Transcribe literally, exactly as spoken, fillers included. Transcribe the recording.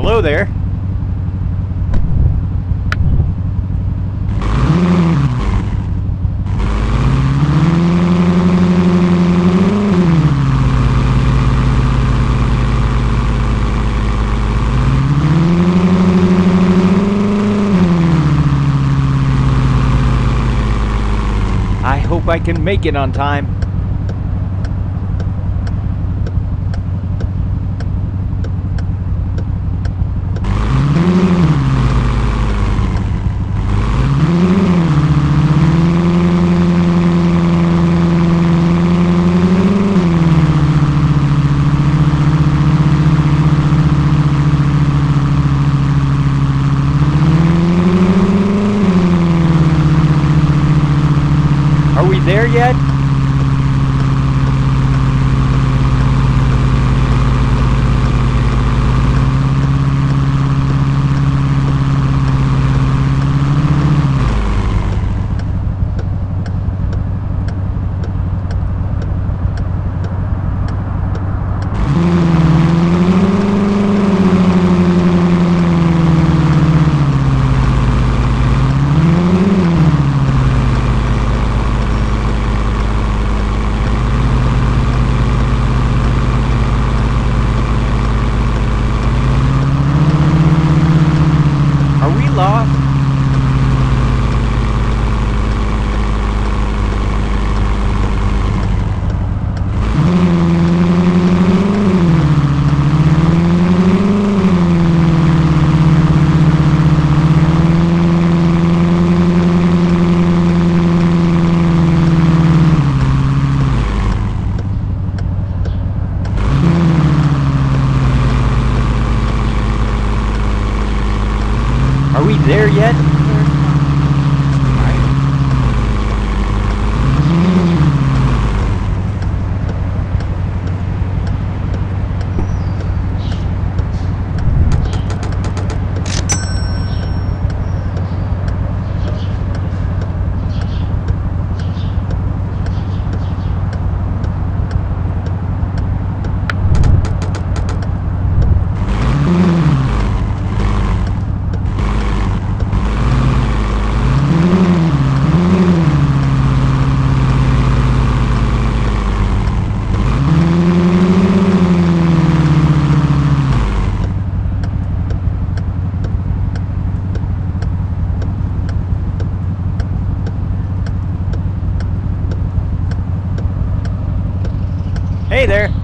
Hello there. I hope I can make it on time. There yet? Are we there yet? Hey there!